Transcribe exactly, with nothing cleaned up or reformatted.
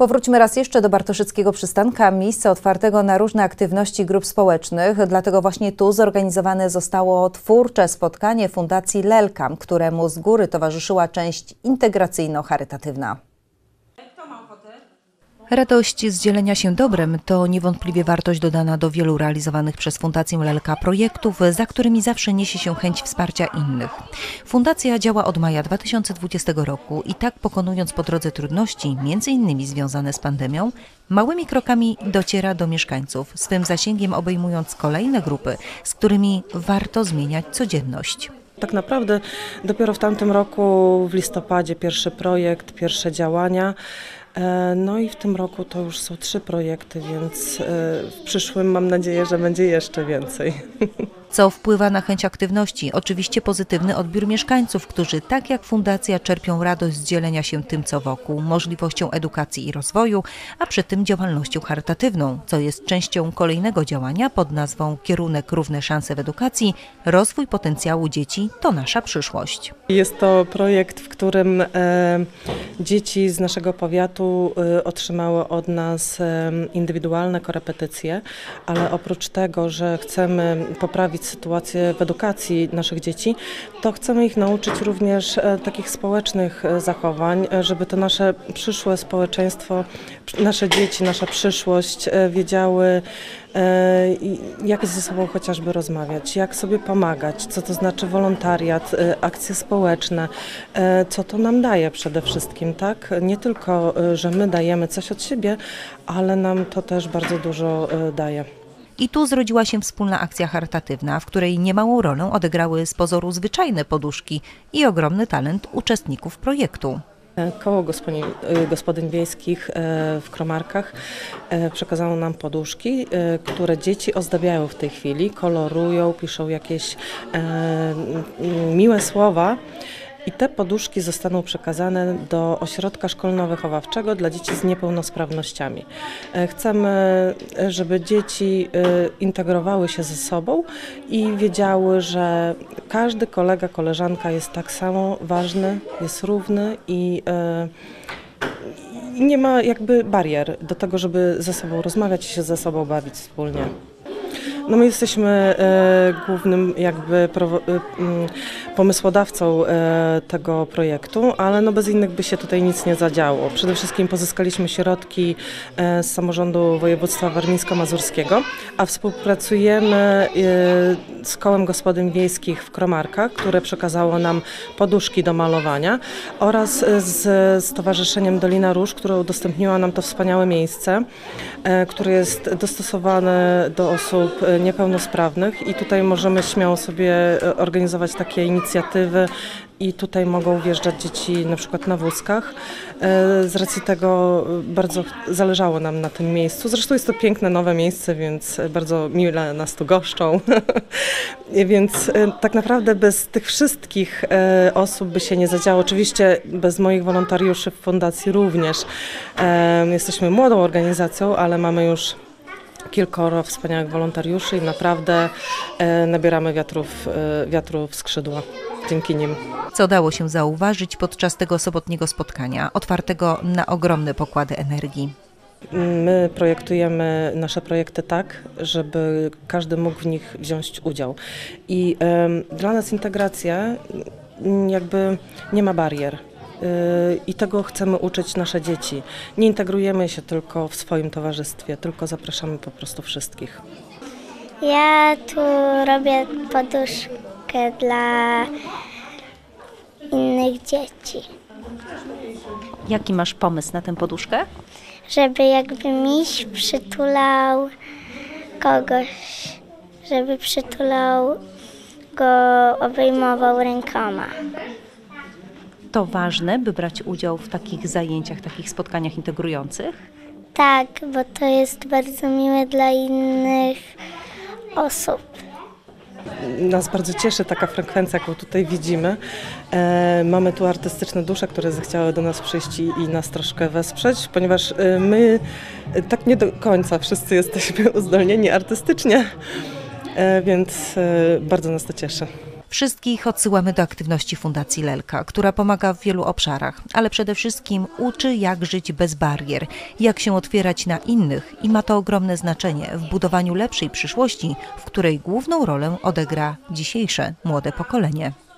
Powróćmy raz jeszcze do bartoszyckiego przystanka, miejsca otwartego na różne aktywności grup społecznych. Dlatego właśnie tu zorganizowane zostało twórcze spotkanie Fundacji Lelka, któremu z góry towarzyszyła część integracyjno-charytatywna. Radość z dzielenia się dobrem to niewątpliwie wartość dodana do wielu realizowanych przez Fundację Lelka projektów, za którymi zawsze niesie się chęć wsparcia innych. Fundacja działa od maja dwa tysiące dwudziestego roku i tak, pokonując po drodze trudności, między innymi związane z pandemią, małymi krokami dociera do mieszkańców, swym zasięgiem obejmując kolejne grupy, z którymi warto zmieniać codzienność. Tak naprawdę dopiero w tamtym roku, w listopadzie, pierwszy projekt, pierwsze działania. No i w tym roku to już są trzy projekty, więc w przyszłym mam nadzieję, że będzie jeszcze więcej. Co wpływa na chęć aktywności? Oczywiście pozytywny odbiór mieszkańców, którzy tak jak fundacja czerpią radość z dzielenia się tym, co wokół, możliwością edukacji i rozwoju, a przy tym działalnością charytatywną, co jest częścią kolejnego działania pod nazwą Kierunek Równe Szanse w Edukacji. Rozwój potencjału dzieci to nasza przyszłość. Jest to projekt, w którym e, dzieci z naszego powiatu e, otrzymały od nas e, indywidualne korepetycje, ale oprócz tego, że chcemy poprawić sytuację w edukacji naszych dzieci, to chcemy ich nauczyć również takich społecznych zachowań, żeby to nasze przyszłe społeczeństwo, nasze dzieci, nasza przyszłość wiedziały, jak ze sobą chociażby rozmawiać, jak sobie pomagać, co to znaczy wolontariat, akcje społeczne, co to nam daje przede wszystkim, tak? Nie tylko, że my dajemy coś od siebie, ale nam to też bardzo dużo daje. I tu zrodziła się wspólna akcja charytatywna, w której niemałą rolę odegrały z pozoru zwyczajne poduszki i ogromny talent uczestników projektu. Koło Gospodyń, Gospodyń Wiejskich w Kromarkach przekazało nam poduszki, które dzieci ozdabiają w tej chwili, kolorują, piszą jakieś miłe słowa. I te poduszki zostaną przekazane do ośrodka szkolno-wychowawczego dla dzieci z niepełnosprawnościami. Chcemy, żeby dzieci integrowały się ze sobą i wiedziały, że każdy kolega, koleżanka jest tak samo ważny, jest równy i nie ma jakby barier do tego, żeby ze sobą rozmawiać i się ze sobą bawić wspólnie. No my jesteśmy e, głównym jakby prowo, e, pomysłodawcą e, tego projektu, ale no bez innych by się tutaj nic nie zadziało. Przede wszystkim pozyskaliśmy środki e, z samorządu województwa warmińsko-mazurskiego, a współpracujemy e, z Kołem Gospodyń Wiejskich w Kromarkach, które przekazało nam poduszki do malowania, oraz z Stowarzyszeniem Dolina Róż, które udostępniło nam to wspaniałe miejsce, e, które jest dostosowane do osób niepełnosprawnych i tutaj możemy śmiało sobie organizować takie inicjatywy i tutaj mogą wjeżdżać dzieci na przykład na wózkach. Z racji tego bardzo zależało nam na tym miejscu. Zresztą jest to piękne, nowe miejsce, więc bardzo mile nas tu goszczą. Więc tak naprawdę bez tych wszystkich osób by się nie zadziało. Oczywiście bez moich wolontariuszy w fundacji również. Jesteśmy młodą organizacją, ale mamy już kilkoro wspaniałych wolontariuszy i naprawdę e, nabieramy wiatrów, e, wiatrów w skrzydła dzięki nim. Co dało się zauważyć podczas tego sobotniego spotkania, otwartego na ogromne pokłady energii? My projektujemy nasze projekty tak, żeby każdy mógł w nich wziąć udział. I e, dla nas integracja jakby nie ma barier. I tego chcemy uczyć nasze dzieci. Nie integrujemy się tylko w swoim towarzystwie, tylko zapraszamy po prostu wszystkich. Ja tu robię poduszkę dla innych dzieci. Jaki masz pomysł na tę poduszkę? Żeby jakby miś przytulał kogoś, żeby przytulał go, obejmował rękoma. To ważne, by brać udział w takich zajęciach, takich spotkaniach integrujących? Tak, bo to jest bardzo miłe dla innych osób. Nas bardzo cieszy taka frekwencja, jaką tutaj widzimy. E, mamy tu artystyczne dusze, które zechciały do nas przyjść i, i nas troszkę wesprzeć, ponieważ e, my e, tak nie do końca wszyscy jesteśmy uzdolnieni artystycznie, e, więc e, bardzo nas to cieszy. Wszystkich odsyłamy do aktywności Fundacji Lelka, która pomaga w wielu obszarach, ale przede wszystkim uczy, jak żyć bez barier, jak się otwierać na innych i ma to ogromne znaczenie w budowaniu lepszej przyszłości, w której główną rolę odegra dzisiejsze młode pokolenie.